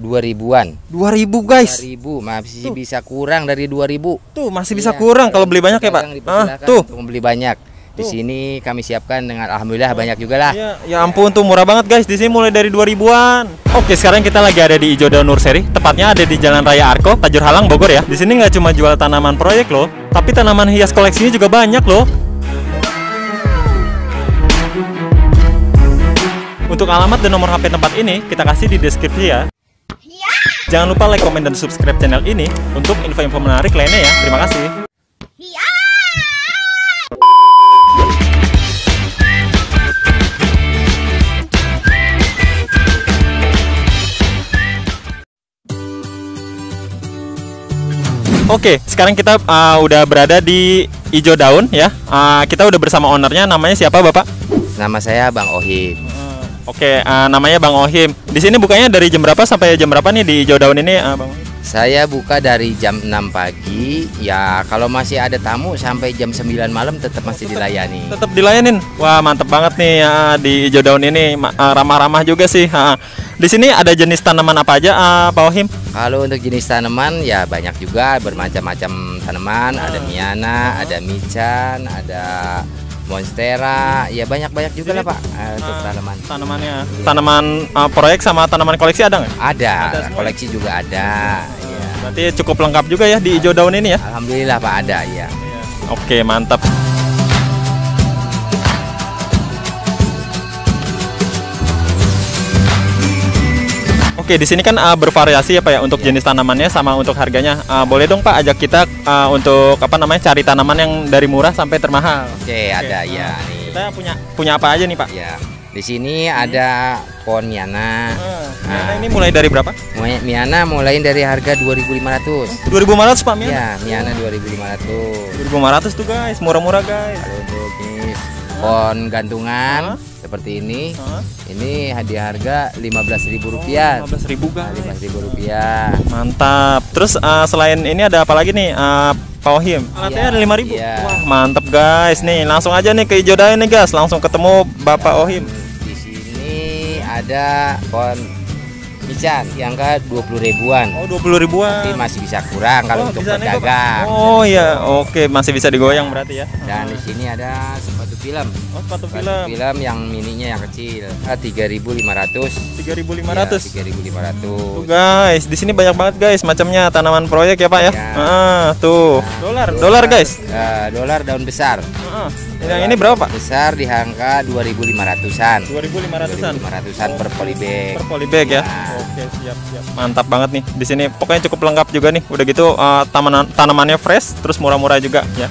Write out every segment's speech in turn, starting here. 2000-an. 2000 guys. 2000, masih tuh. Bisa kurang dari 2000. Tuh, masih bisa kurang kalau beli banyak ya, Pak. Tuh, beli banyak. Di sini kami siapkan dengan alhamdulillah banyak juga lah. Ya, ya ampun tuh murah banget guys. Di sini mulai dari 2000-an. Oke, sekarang kita lagi ada di Ijo Daon Nursery. Tepatnya ada di Jalan Raya Arko Tajur Halang Bogor ya. Di sini nggak cuma jual tanaman proyek loh, tapi tanaman hias koleksinya juga banyak loh. Untuk alamat dan nomor HP tempat ini kita kasih di deskripsi ya. Jangan lupa like, komen, dan subscribe channel ini untuk info-info menarik lainnya ya. Terima kasih. Oke, sekarang kita udah berada di Ijo Daon ya. Kita udah bersama ownernya, namanya siapa Bapak? Nama saya Bang Ohim. Oke, namanya Bang Ohim. Di sini bukanya dari jam berapa sampai jam berapa nih di Ijo Daon ini, Bang? Saya buka dari jam 6 pagi. Ya, kalau masih ada tamu sampai jam 9 malam tetap masih dilayani. Tetap dilayanin. Wah, mantep banget nih di Ijo Daon ini. Ramah-ramah juga sih. Di sini ada jenis tanaman apa aja, Pak Ohim? Kalau untuk jenis tanaman ya banyak juga, bermacam-macam tanaman. Ada Miana, ada Mican, ada Monstera, ya banyak-banyak juga lah Pak untuk tanaman. Tanamannya, ya. Tanaman proyek sama tanaman koleksi ada nggak? Ada koleksi juga ada. Ya. Berarti cukup lengkap juga ya di Ijo Daon ini ya? Alhamdulillah Pak ada ya. Ya. Oke mantap. Oke, di sini kan bervariasi ya Pak ya untuk jenis tanamannya sama untuk harganya. Boleh dong Pak ajak kita untuk apa namanya cari tanaman yang dari murah sampai termahal. Oke. Ada ya. Kita punya apa aja nih Pak? Ya. Di sini ada pohon Miana. Miana ini mulai dari berapa? Miana mulai dari harga 2.500. 2.500 Pak Miana? Ya, Miana 2.500. 2.500 tuh guys, murah-murah guys. Aduh, pohon gantungan seperti ini di harga Rp15.000. Rp15.000. Mantap. Terus selain ini ada apa lagi nih, Pak Ohim? Alatnya ada 5.000. Wah mantap guys nih. Langsung aja nih ke Ijo Daon nih guys. Langsung ketemu Bapak Ohim. Di sini ada pohon Mican yang ke 20.000-an. Oh 20.000-an. Tapi masih bisa kurang kalau untuk pedagang. Oh iya, oke masih bisa digoyang berarti ya. Dan di sini ada sepatu film. Oh sepatu film yang mininya yang kecil. 3.500. 3.500. 3.500. Guys, di sini banyak banget guys macamnya tanaman proyek ya Pak ya. Tuh. Dolar guys. Dolar daun besar. Yang ini berapa Pak? Besar di angka 2.500-an. 2.500-an per polybag. Per polybag ya. Oke, siap. Mantap banget nih. Di sini pokoknya cukup lengkap juga nih. Udah gitu tanamannya fresh, terus murah-murah juga ya.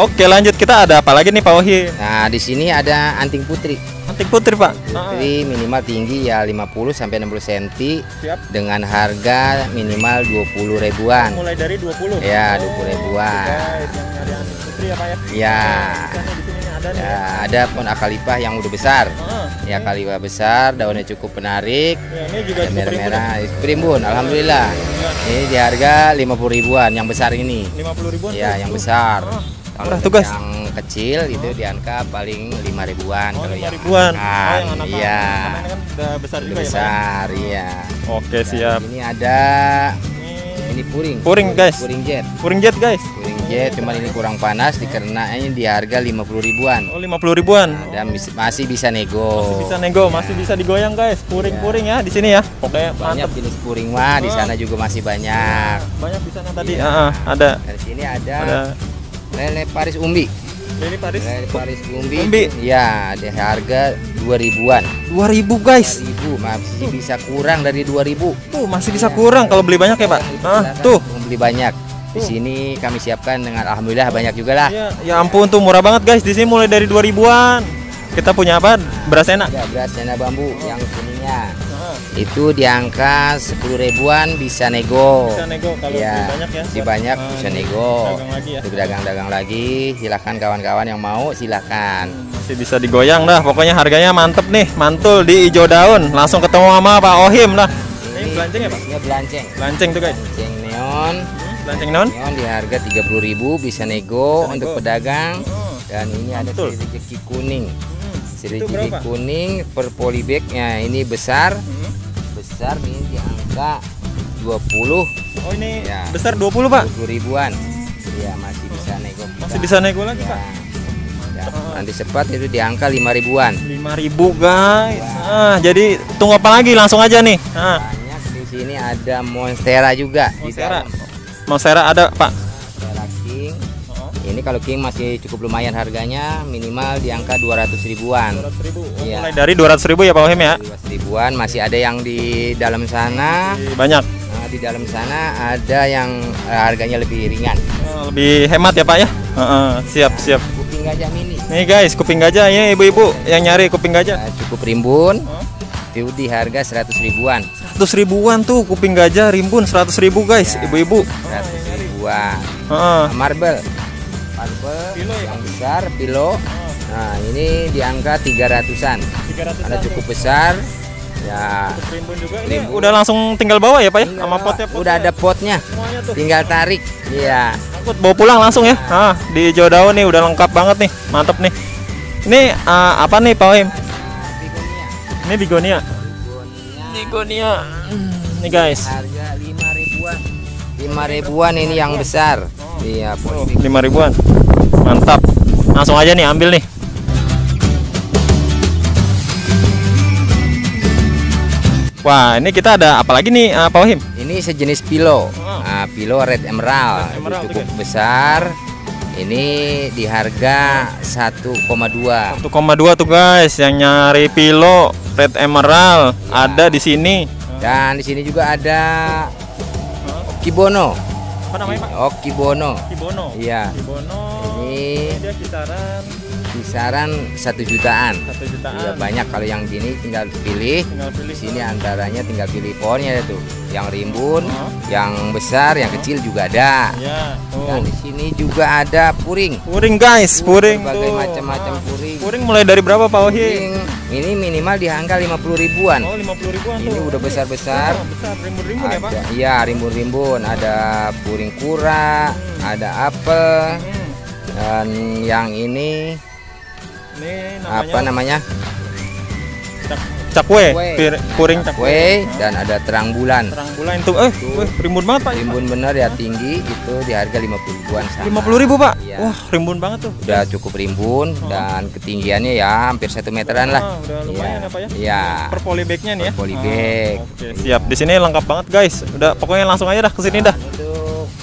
Oke, lanjut kita ada apa lagi nih Pak Ohim? Nah, di sini ada anting putri. Anting putri Pak. Putri minimal tinggi ya 50 sampai 60 cm. Siap. Dengan harga minimal 20.000-an. Mulai dari 20. Ya, 20.000-an. Ada anting putri ya Pak ya? Ya. Ya, ada pohon akalipah yang udah besar. Ya akalipah besar, daunnya cukup menarik. Ya, ini juga merah-merah, primbun. Alhamdulillah. Ini di harga 50.000-an yang besar ini. 50.000-an. Ya, yang besar. Murah tuh guys. Yang kecil itu di angka paling 5.000-an. Oh, 5.000-an. Iya. Kan besar juga ya. Besar, iya. Oke, siap. Ini ada ini puring. Puring guys. Puring jet. Puring jet guys. Puring jet cuman ini kurang panas dikarenaannya di harga 50.000-an. Oh, 50.000-an. Dan masih bisa nego. Masih bisa nego, ya. Masih bisa digoyang guys. Puring-puring ya di sini ya. Pokoknya banyak jenis puring mah di sana juga masih banyak. Banyak di sana tadi. Ada. Di sini ada lele Paris umbi. Lele Paris umbi. Ya, di harga 2.000-an. 2.000 guys. 2.000 masih bisa kurang dari 2.000. Tuh, masih bisa kurang kalau beli banyak ya, Pak. Tuh, beli banyak. Di sini kami siapkan dengan alhamdulillah banyak juga lah. Ya, ya ampun tuh murah banget guys. Di sini mulai dari 2.000-an. Kita punya apa? Beras enak. Ya, beras enak bambu yang kuningnya. Itu di angka 10.000-an bisa nego. Bisa nego kalau ya, banyak ya. Si banyak bisa nego. Dagang lagi, silakan kawan-kawan yang mau silakan. Masih bisa digoyang dah. Pokoknya harganya mantep nih, mantul di Ijo Daon. Langsung ketemu sama Pak Ohim lah. Ini belanceng ya Pak? Iya belanceng. Belanceng tuh guys. Belanceng neon. Belanceng neon. Neon di harga 30.000 bisa nego untuk pedagang. Dan ini ada sirijeki kuning. Sirijeki kuning per polybagnya ini besar. Besar nih di angka 20. Oh, ini ya, besar 20, Pak. 20 ribuan. Ya, masih bisa nego. Masih bisa nego lagi, Pak. Ya, nanti cepat itu di angka 5 ribuan. 5 ribu, guys. Nah, jadi tunggu apa lagi? Langsung aja nih. Nah, banyak di sini ada Monstera juga. Monstera. Monstera ada, Pak. Monstera King. Ini kalau King masih cukup lumayan harganya, minimal di angka 200 ribuan. 200 ribu. Oh, ya. Mulai dari 200 ribu ya, Pak Ohim ya. 200 ribuan. Masih ada yang di dalam sana. Banyak. Di dalam sana ada yang harganya lebih ringan, lebih hemat ya, Pak ya. Siap, siap. Kuping gajah mini nih, guys. Kuping gajah ini ibu-ibu yang nyari kuping gajah cukup rimbun itu di harga 100 ribuan. 100 ribuan tuh kuping gajah rimbun 100 ribu, guys. Ibu-ibu ya, 100 ribuan. Marble Pilo, yang besar Philo. Nah, ini di angka 300-an. 300 ada cukup besar. Ya, rimbun juga. Ini udah langsung tinggal bawa ya, Pak ya, sama potnya. Udah ada potnya, tinggal tarik. Iya. Angkut bawa pulang langsung ya. Nah, di Ijo Daon nih udah lengkap banget nih, mantep nih. Ini apa nih, Pak Ohim? Bigonia. Ini bigonia. Bigonia. Nih, guys. Harga 5 ribuan. 5 ribuan ini yang besar. Iya, 5 ribuan. Mantap. Langsung aja nih, ambil nih. Wah, ini kita ada apa lagi nih, Pak Ohim? Ini sejenis Philo, Philo red emerald, cukup besar. Ini di harga 1,2. 1,2 tuh, guys, yang nyari Philo red emerald ya. Ada di sini. Dan di sini juga ada Kibono. Apa namanya, Pak? Oh, Kibono. Kibono. Iya. Kibono. Ini dia kisaran 1 jutaan. 1 jutaan. Ya, banyak. Kalau yang gini tinggal pilih. Di sini antaranya tinggal pilih pohonnya itu. Yang rimbun, yang besar, yang kecil juga ada. Ya. Dan di sini juga ada puring. Puring, guys, puring. Berbagai macam-macam puring. Puring mulai dari berapa, Pak Ohim? Ini minimal di angka 50 ribuan. Oh, 50 ribuan. Ini tuh udah besar-besar. Besar, rimbun-rimbun ya, Pak? Iya, rimbun-rimbun. Ada puring kura, ada apel. Dan yang ini namanya, apa namanya, cakwe, puring cakwe. Dan ada terang bulan. Terang bulan itu rimbun banget, Pak. Rimbun bener ya, tinggi. Itu di harga 50 ribuan. 50 ribu, Pak ya. Wah, rimbun banget tuh. Udah cukup rimbun. Dan ketinggiannya ya hampir 1 meteran lah. Udah lumayan ya, Pak ya. Iya. Per polybagnya nih ya. Per polybag. Siap, di sini lengkap banget, guys. Udah pokoknya langsung aja dah kesini dah.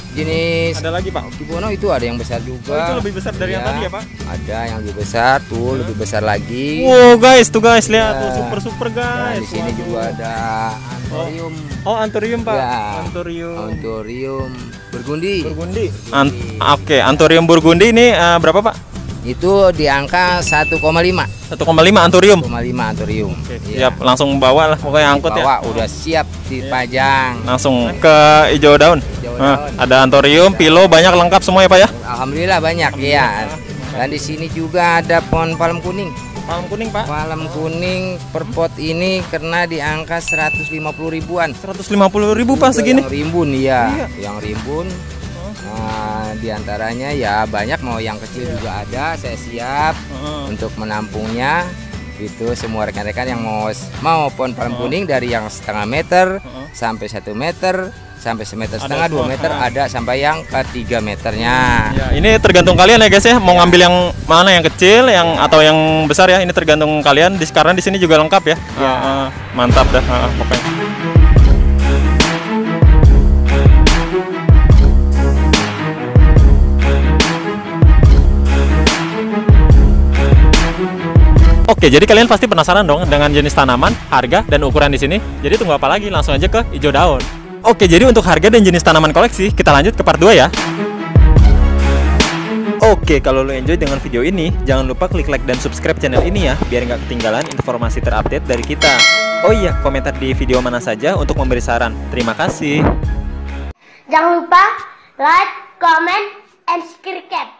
Jenis ada lagi, Pak? Kibono itu ada yang besar juga. Itu lebih besar dari yang tadi ya, Pak? Ada yang lebih besar tuh, lebih besar lagi. Wow, guys, tuh guys, lihat tuh, super super, guys. Nah, di sini juga ada anthurium. Oh, anthurium, Pak. Ya. Anthurium. Anthurium burgundy. Burgundy. Oke, anthurium burgundy ini berapa, Pak? Itu di angka 1,5. 1,5 anthurium. 1,5 anthurium. Siap, langsung bawa lah pokoknya, angkut ya. Bawa, udah siap dipajang. Langsung ke Ijo Daon. Ada anthurium, Philo, banyak, lengkap semua ya, Pak ya? Alhamdulillah banyak. Iya. Dan di sini juga ada pohon palem kuning. Palem kuning, Pak. Palem kuning per pot ini kena di angka 150 ribuan. 150 ribu, Pak, segini? Yang rimbun, iya. Yang rimbun. Nah, diantaranya ya banyak, mau yang kecil juga ada. Saya siap untuk menampungnya. Itu semua rekan-rekan yang mau pohon palem kuning dari yang 0,5 meter sampai 1 meter, sampai 1,5 meter, 2 meter, ada sampai yang ke 3 meternya. Ya, ini tergantung kalian ya, guys ya. Mau ngambil yang mana, yang kecil, yang atau yang besar ya. Ini tergantung kalian. Sekarang di sini juga lengkap ya. Mantap dah. Pokoknya. Oke, jadi kalian pasti penasaran dong dengan jenis tanaman, harga, dan ukuran di sini. Jadi tunggu apa lagi? Langsung aja ke Ijo Daon. Oke, jadi untuk harga dan jenis tanaman koleksi, kita lanjut ke part 2 ya. Oke, kalau lo enjoy dengan video ini, jangan lupa klik like dan subscribe channel ini ya, biar nggak ketinggalan informasi terupdate dari kita. Oh iya, komentar di video mana saja untuk memberi saran. Terima kasih. Jangan lupa like, comment, and subscribe.